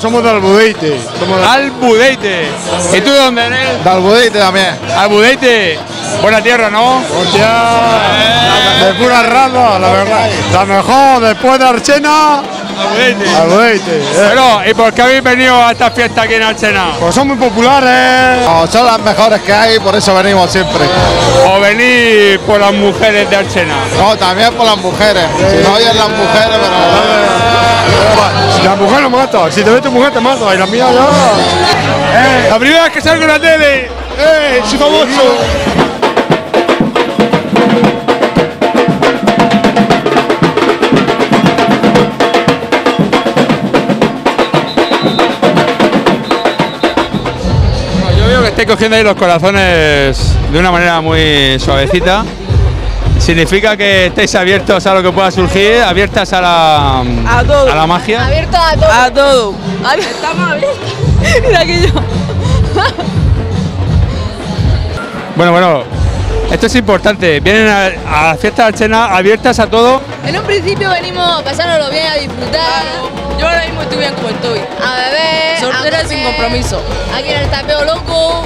somos de Albudeite. Albudeite. ¿Y tú de dónde eres? De Albudeite también. Albudeite. Buena tierra, ¿no? Hostia. De pura rama, la verdad. La mejor después de Archena. Albudeite. Bueno, ¿y por qué habéis venido a esta fiesta aquí en Archena? Pues son muy populares. No, son las mejores que hay, por eso venimos siempre. ¿O venís por las mujeres de Archena? No, también por las mujeres. Si no oyen las mujeres, pero... La mujer no mata, si te ves tu mujer te mata, y la mía ya... La primera vez que salgo en la tele, soy famoso. Estoy cogiendo ahí los corazones de una manera muy suavecita. Significa que estáis abiertos a lo que pueda surgir, abiertas a la magia. Abiertos a todo. A todo. Estamos abiertos. Mira que yo. Bueno, esto es importante. Vienen a la fiesta de Archena abiertas a todo. En un principio venimos a pasárnoslo bien, a disfrutar. Yo ahora mismo estoy bien como estoy. A beber. Soltera sin compromiso. Aquí en el Tapeo Loco.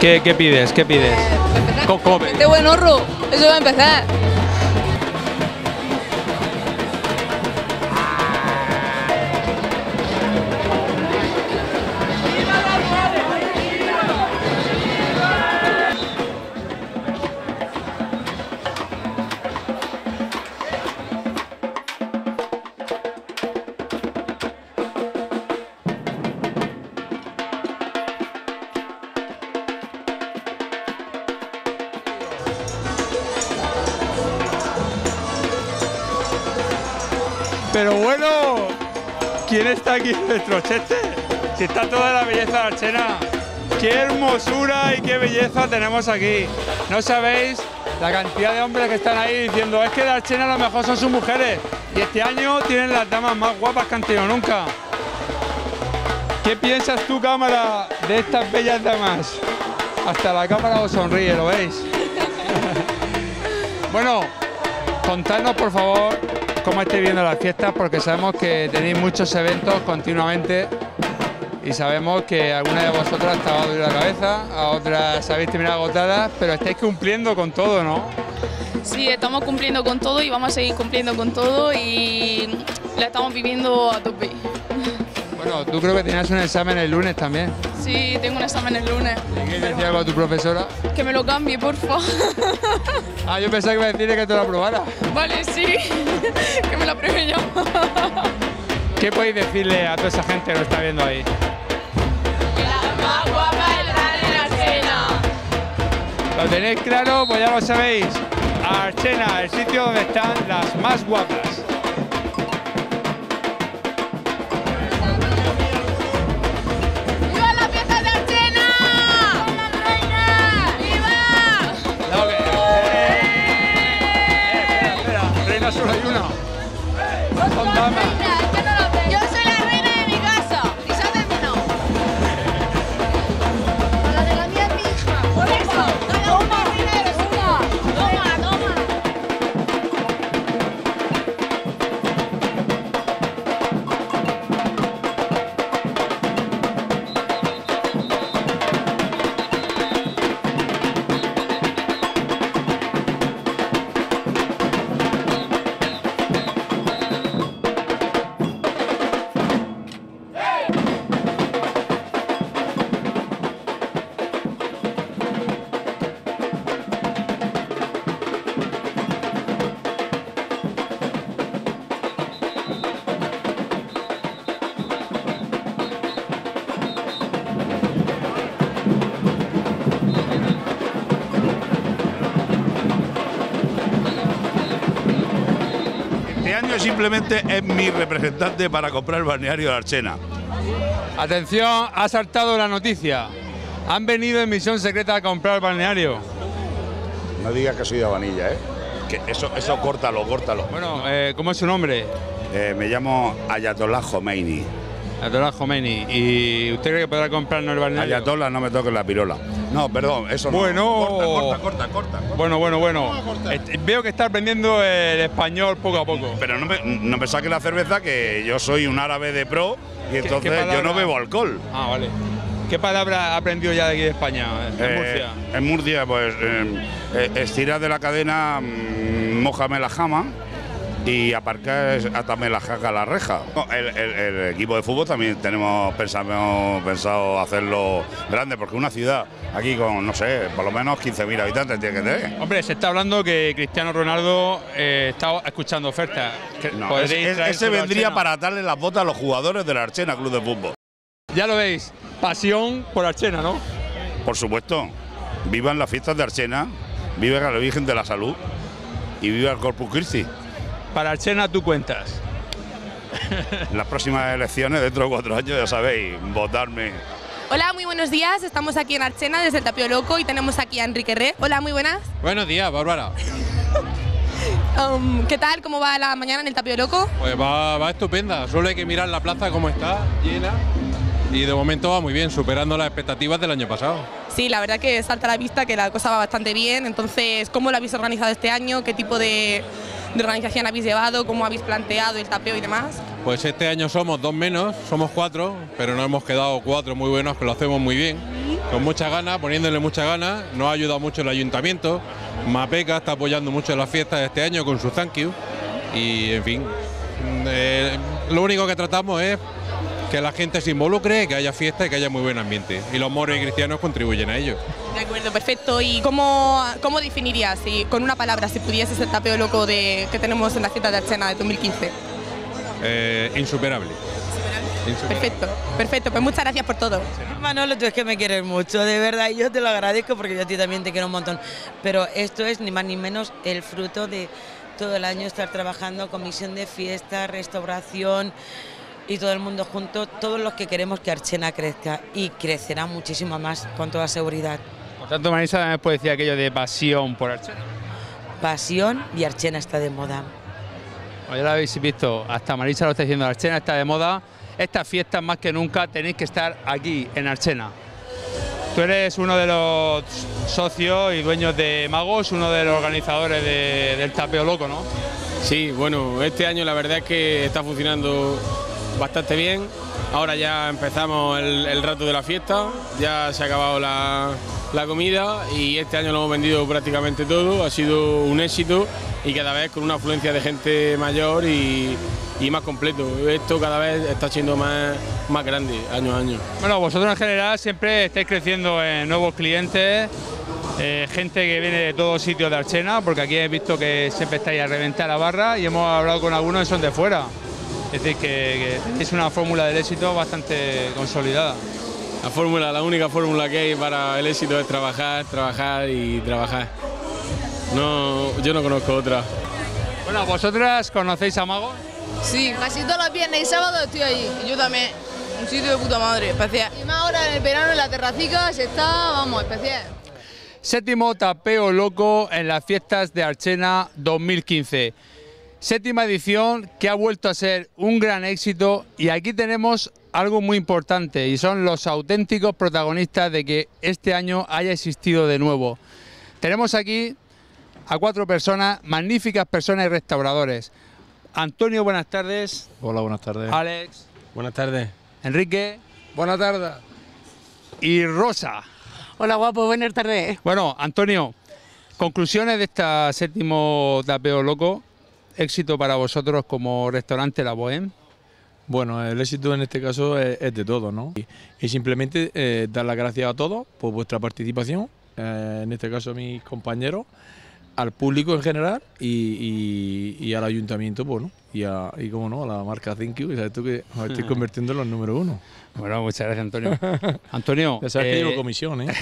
¿Qué pides? ¿Qué pides? Este buen horro. Eso va a empezar. Pero bueno, ¿quién está aquí en el trochete? Si está toda la belleza de Archena. ¡Qué hermosura y qué belleza tenemos aquí! No sabéis la cantidad de hombres que están ahí diciendo es que de Archena lo mejor son sus mujeres y este año tienen las damas más guapas que han tenido nunca. ¿Qué piensas tú, cámara, de estas bellas damas? Hasta la cámara os sonríe, ¿lo veis? Bueno, contadnos por favor cómo estáis viendo las fiestas, porque sabemos que tenéis muchos eventos continuamente y sabemos que alguna de vosotras está dando la cabeza, a otras habéis terminado agotadas, pero estáis cumpliendo con todo, ¿no? Sí, estamos cumpliendo con todo y vamos a seguir cumpliendo con todo y la estamos viviendo a tope. Bueno, tú creo que tenías un examen el lunes también. Sí, tengo un examen el lunes. ¿Y qué decía algo a tu profesora? Que me lo cambie, por favor. Ah, yo pensaba que me decías que te lo aprobara. Vale, sí, que me lo apruebe yo. ¿Qué podéis decirle a toda esa gente que lo está viendo ahí? Que la más guapa es la de Archena. ¿Lo tenéis claro? Pues ya lo sabéis. Archena, el sitio donde están las más guapas. Solo hay una. Son damas. Yo soy la reina de mi casa. Y sabes que no. La de la mía es mi hija. Por eso, cada una reina eres una. Simplemente es mi representante para comprar el balneario de Archena. Atención, ha saltado la noticia. Han venido en misión secreta a comprar el balneario. No digas que soy de Habanilla, ¿eh? Que eso córtalo. Bueno, ¿cómo es su nombre? Me llamo Ayatollah Jomeini. Ayatollah Jomeini. ¿Y usted cree que podrá comprarnos el balneario? Ayatollah, no me toque la pirola. No, perdón, eso no. Bueno, corta. Bueno. Veo que está aprendiendo el español poco a poco. Pero no me saque la cerveza, que yo soy un árabe de pro y entonces yo no bebo alcohol. Ah, vale. ¿Qué palabra ha aprendido ya de aquí de España, en Murcia? En Murcia, pues, estirar de la cadena, mójame la jama y aparcar, atame la jaca a la reja. El equipo de fútbol también tenemos pensado hacerlo grande, porque una ciudad aquí con, no sé, por lo menos 15.000 habitantes tiene que tener. Hombre, se está hablando que Cristiano Ronaldo está escuchando ofertas. No, ese vendría para atarle las botas a los jugadores de la Archena Club de Fútbol. Ya lo veis, pasión por Archena, ¿no? Por supuesto, vivan las fiestas de Archena, viva la Virgen de la Salud y viva el Corpus Christi. Para Archena tú cuentas. Las próximas elecciones, dentro de 4 años, ya sabéis, votarme. Hola, muy buenos días, estamos aquí en Archena desde el TAPEO LOCO y tenemos aquí a Enrique Rech. Hola, muy buenas. Buenos días, Bárbara. ¿Qué tal? ¿Cómo va la mañana en el TAPEO LOCO? Pues va estupenda, solo hay que mirar la plaza como está, llena. Y de momento va muy bien, superando las expectativas del año pasado. Sí, la verdad que salta a la vista que la cosa va bastante bien. Entonces, ¿cómo lo habéis organizado este año? ¿Qué tipo de organización habéis llevado? ¿Cómo habéis planteado el tapeo y demás? Pues este año somos 2 menos, somos 4, pero nos hemos quedado 4 muy buenos, que lo hacemos muy bien, con muchas ganas, poniéndole muchas ganas. Nos ha ayudado mucho el ayuntamiento. Mapeca está apoyando mucho las fiestas este año con su thank you. Y, en fin, lo único que tratamos es que la gente se involucre, que haya fiesta y que haya muy buen ambiente. Y los moros y cristianos contribuyen a ello. De acuerdo, perfecto. ¿Y cómo definirías, si con una palabra, si pudieses, el tapeo loco que tenemos en la fiesta de Archena de 2015? Insuperable. Perfecto, pues muchas gracias por todo. Manolo, tú es que me quieres mucho, de verdad, y yo te lo agradezco porque yo a ti también te quiero un montón. Pero esto es ni más ni menos el fruto de todo el año estar trabajando, comisión de fiesta, restauración, y todo el mundo junto, todos los que queremos que Archena crezca, y crecerá muchísimo más, con toda seguridad. Por tanto, Marisa, también puede decir aquello de pasión por Archena. Pasión, y Archena está de moda. Ya lo habéis visto, hasta Marisa lo está diciendo, Archena está de moda. Estas fiestas más que nunca tenéis que estar aquí, en Archena. Tú eres uno de los socios y dueños de Magos, uno de los organizadores del Tapeo Loco, ¿no? Sí, bueno, este año la verdad es que está funcionando bastante bien. Ahora ya empezamos el rato de la fiesta, ya se ha acabado la comida y este año lo hemos vendido prácticamente todo, ha sido un éxito y cada vez con una afluencia de gente mayor y más completo. Esto cada vez está siendo más grande año a año. Bueno, vosotros en general siempre estáis creciendo en nuevos clientes, gente que viene de todos sitios de Archena, porque aquí he visto que siempre estáis a reventar la barra y hemos hablado con algunos que son de fuera. Es decir, que es una fórmula del éxito bastante consolidada. La única fórmula que hay para el éxito es trabajar, trabajar y trabajar. No, yo no conozco otra. Bueno, ¿vosotras conocéis a Magos? Sí, casi todos los viernes y sábados estoy allí. Yo también, un sitio de puta madre, especial. Y más ahora en el verano en la terracica se está, vamos, especial. Séptimo Tapeo Loco en las fiestas de Archena 2015. Séptima edición que ha vuelto a ser un gran éxito, y aquí tenemos algo muy importante y son los auténticos protagonistas de que este año haya existido de nuevo. Tenemos aquí a 4 personas, magníficas personas y restauradores. Antonio, buenas tardes. Hola, buenas tardes. Alex. Buenas tardes. Enrique. Buenas tardes. Y Rosa. Hola, guapo, buenas tardes. Bueno, Antonio, conclusiones de este séptimo Tapeo Loco. ¿Éxito para vosotros como restaurante La Boheme? Bueno, el éxito en este caso es de todos, ¿no? Y simplemente dar las gracias a todos por vuestra participación, en este caso a mis compañeros, al público en general y al ayuntamiento, bueno, y como no, a la marca Zinke, que sabes tú que me estoy convirtiendo en los número 1. Bueno, muchas gracias, Antonio. Antonio, ya sabes que llevo comisión, ¿eh?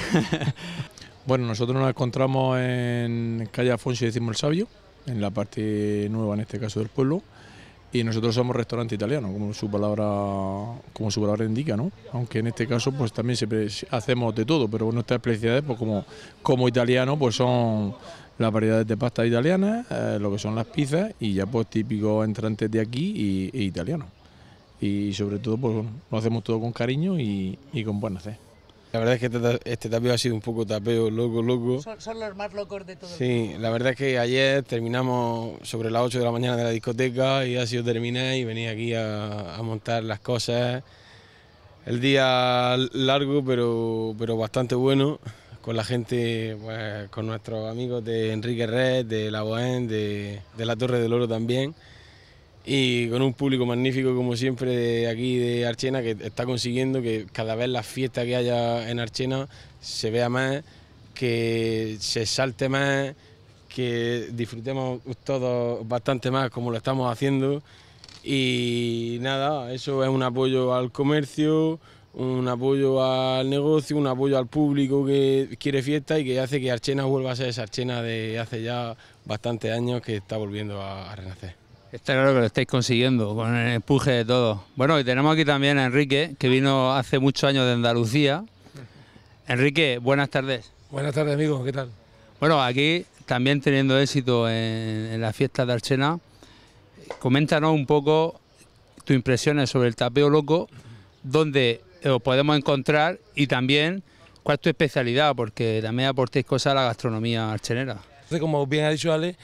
Bueno, nosotros nos encontramos en calle Afonso y decimos el Sabio, en la parte nueva, en este caso del pueblo, y nosotros somos restaurante italiano, como su palabra indica, ¿no? Aunque en este caso pues también hacemos de todo, pero nuestras especialidades pues como italiano pues son las variedades de pastas italianas, lo que son las pizzas y ya pues típicos entrantes de aquí e italianos. Y sobre todo pues bueno, lo hacemos todo con cariño y con buen hacer. La verdad es que este tapeo ha sido un poco tapeo loco. Son los más locos de todo. Sí, la verdad es que ayer terminamos sobre las 8 de la mañana de la discoteca y así yo terminé y venía aquí a montar las cosas. El día largo pero bastante bueno, con la gente, pues, con nuestros amigos de Enrique Rech, de La Boheme, de La Torre del Oro también. Y con un público magnífico como siempre de aquí de Archena, que está consiguiendo que cada vez la fiesta que haya en Archena se vea más, que se salte más, que disfrutemos todos bastante más como lo estamos haciendo. Y nada, eso es un apoyo al comercio, un apoyo al negocio, un apoyo al público que quiere fiesta y que hace que Archena vuelva a ser esa Archena de hace ya bastantes años, que está volviendo a renacer. Está claro que lo estáis consiguiendo, con el empuje de todos. Bueno, y tenemos aquí también a Enrique, que vino hace muchos años de Andalucía. Enrique, buenas tardes. Buenas tardes, amigo, ¿qué tal? Bueno, aquí también teniendo éxito en las fiestas de Archena. Coméntanos un poco tus impresiones sobre el tapeo loco, dónde os podemos encontrar y también cuál es tu especialidad, porque también aportéis cosas a la gastronomía archenera. Como bien ha dicho Ale,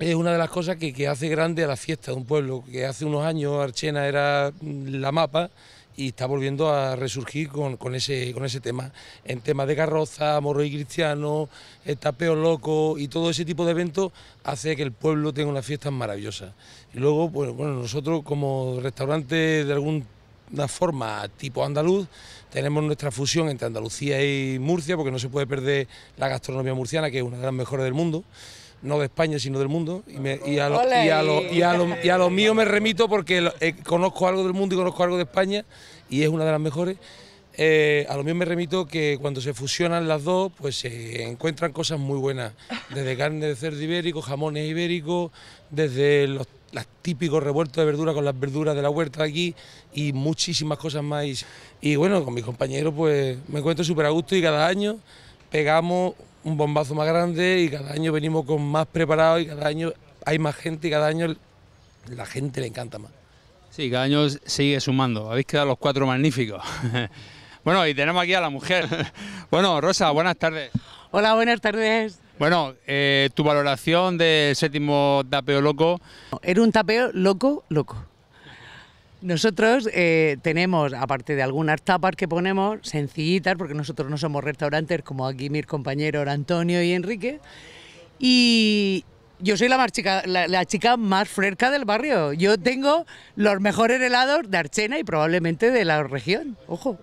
es una de las cosas que hace grande a la fiesta de un pueblo, que hace unos años Archena era la mapa y está volviendo a resurgir con ese tema. En temas de carroza, morro y cristiano, el tapeo loco y todo ese tipo de eventos hace que el pueblo tenga unas fiestas maravillosas. Y luego, pues, bueno, nosotros como restaurante de alguna forma tipo andaluz, tenemos nuestra fusión entre Andalucía y Murcia, porque no se puede perder la gastronomía murciana, que es una de las mejores del mundo. No de España, sino del mundo, y a lo mío me remito porque conozco algo del mundo y conozco algo de España, y es una de las mejores. A lo mío me remito que cuando se fusionan las dos, pues se encuentran cosas muy buenas, desde carne de cerdo ibérico, jamones ibéricos, desde los típicos revueltos de verdura con las verduras de la huerta de aquí y muchísimas cosas más. Y bueno, con mis compañeros pues me encuentro súper a gusto y cada año pegamos un bombazo más grande y cada año venimos con más preparados y cada año hay más gente y cada año la gente le encanta más. Sí, cada año sigue sumando, habéis quedado los cuatro magníficos. Bueno, y tenemos aquí a la mujer. Bueno, Rosa, buenas tardes. Hola, buenas tardes. Bueno, tu valoración del séptimo tapeo loco. Era un tapeo loco. Nosotros tenemos, aparte de algunas tapas que ponemos, sencillitas, porque nosotros no somos restaurantes, como aquí mis compañeros Antonio y Enrique, y yo soy la chica más fresca del barrio. Yo tengo los mejores helados de Archena y probablemente de la región, ojo,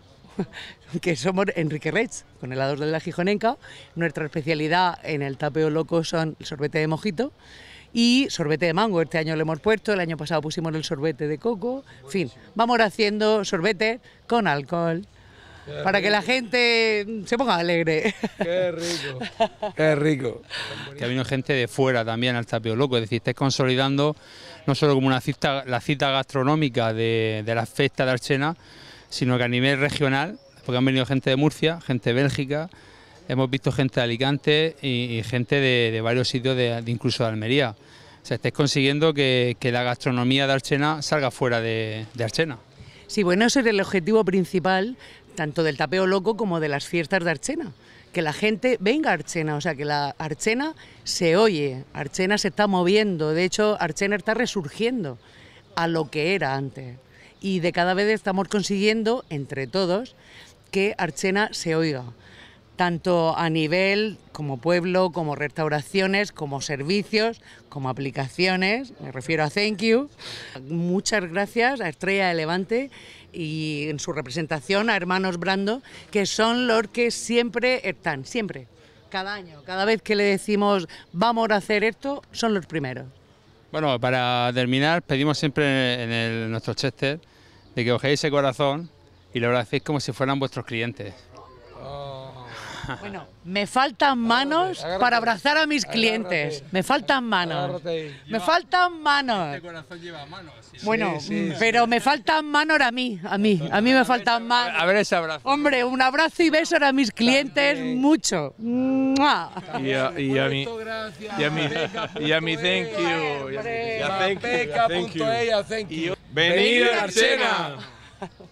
que somos Enrique Rech, con helados de La Gijonenca. Nuestra especialidad en el tapeo loco son el sorbete de mojito y sorbete de mango. Este año lo hemos puesto, el año pasado pusimos el sorbete de coco. En fin, vamos haciendo sorbete con alcohol para que la gente se ponga alegre. ¡Qué rico! ¡Qué rico! Que ha venido gente de fuera también al tapeo loco, es decir, estáis consolidando no solo como una cita, la cita gastronómica de la fiesta de Archena, sino que a nivel regional, porque han venido gente de Murcia, gente de Bélgica. Hemos visto gente de Alicante y gente de varios sitios, incluso de Almería. O sea, estáis consiguiendo que la gastronomía de Archena salga fuera de Archena. Sí, bueno, ese es el objetivo principal, tanto del tapeo loco como de las fiestas de Archena. Que la gente venga a Archena, o sea, que la Archena se oye, Archena se está moviendo. De hecho, Archena está resurgiendo a lo que era antes. Y de cada vez estamos consiguiendo, entre todos, que Archena se oiga, tanto a nivel como pueblo, como restauraciones, como servicios, como aplicaciones. Me refiero a Thank You. Muchas gracias a Estrella de Levante y en su representación a Hermanos Brando, que son los que siempre están, siempre, cada año. Cada vez que le decimos vamos a hacer esto, son los primeros. Bueno, para terminar, pedimos siempre en nuestro chester de que cogéis ese corazón y lo hacéis como si fueran vuestros clientes. Bueno, me faltan manos para abrazar a mis clientes. Me faltan manos. Me faltan manos. Este corazón lleva manos. Bueno, pero me faltan manos a mí me faltan manos. A ver ese abrazo. Hombre, un abrazo y beso a mis clientes mucho. Y a mi Thank You. Mapeca.es, Thank You. Venid a Archena.